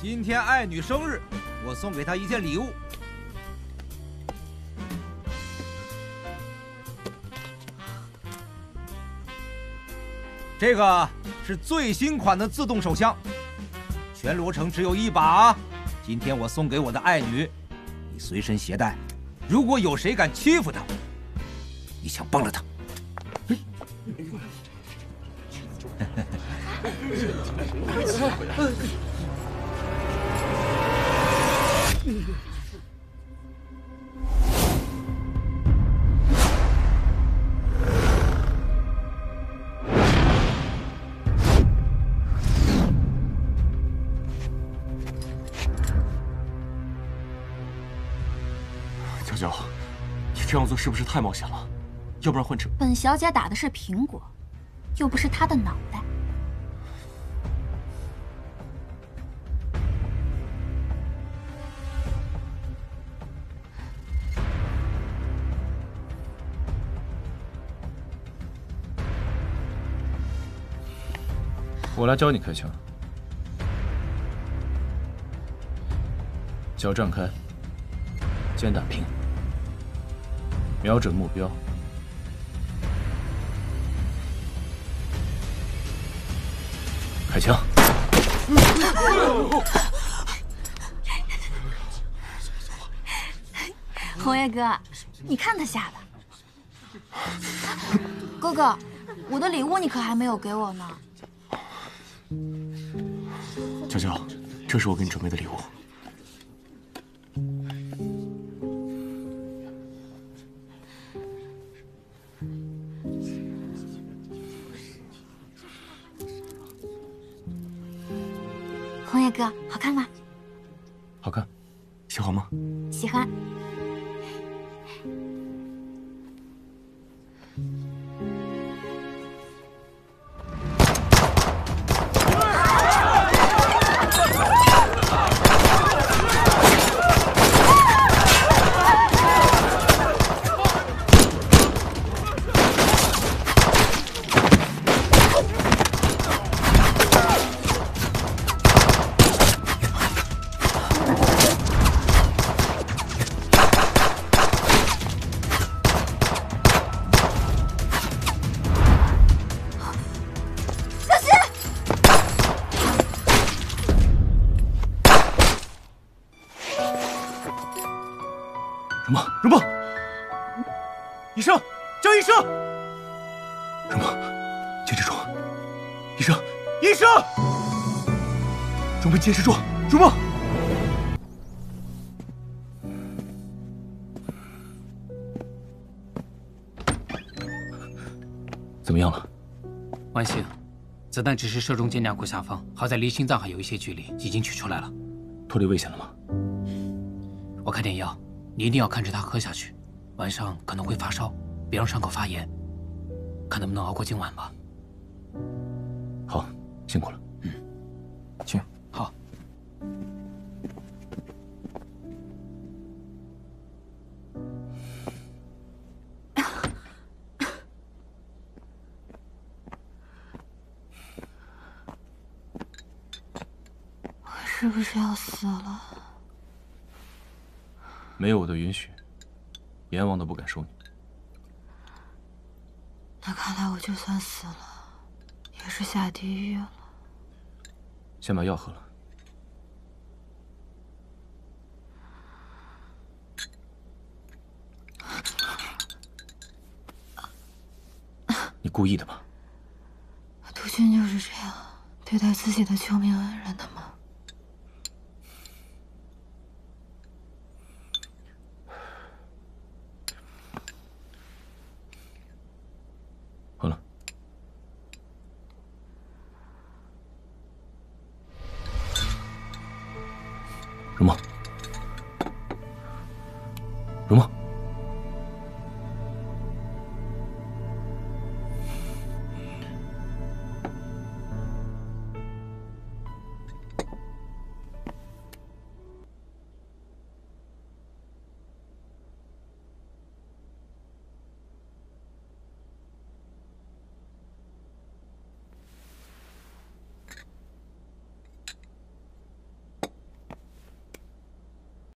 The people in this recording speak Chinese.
今天爱女生日，我送给她一件礼物。这个是最新款的自动手枪，全罗城只有一把啊。今天我送给我的爱女，你随身携带。如果有谁敢欺负她，你想帮了她。 娇娇，你这样做是不是太冒险了？要不然换成……本小姐打的是苹果，又不是她的脑袋。 我来教你开枪，脚站开，肩打平，瞄准目标。开枪！红叶哥，你看他吓的。哥哥，我的礼物你可还没有给我呢。 娇娇，这是我给你准备的礼物。红叶哥，好看吗？好看，喜欢吗？喜欢。接着住，如梦。怎么样了？万幸，子弹只是射中肩胛骨下方，好在离心脏还有一些距离，已经取出来了。脱离危险了吗？我开点药，你一定要看着他喝下去，晚上可能会发烧，别让伤口发炎。看能不能熬过今晚吧。好，辛苦了。嗯，请。 是不是要死了？没有我的允许，阎王都不敢收你。那看来我就算死了，也是下地狱了。先把药喝了。你故意的吧？督军就是这样对待自己的救命恩人的吗？ 什么？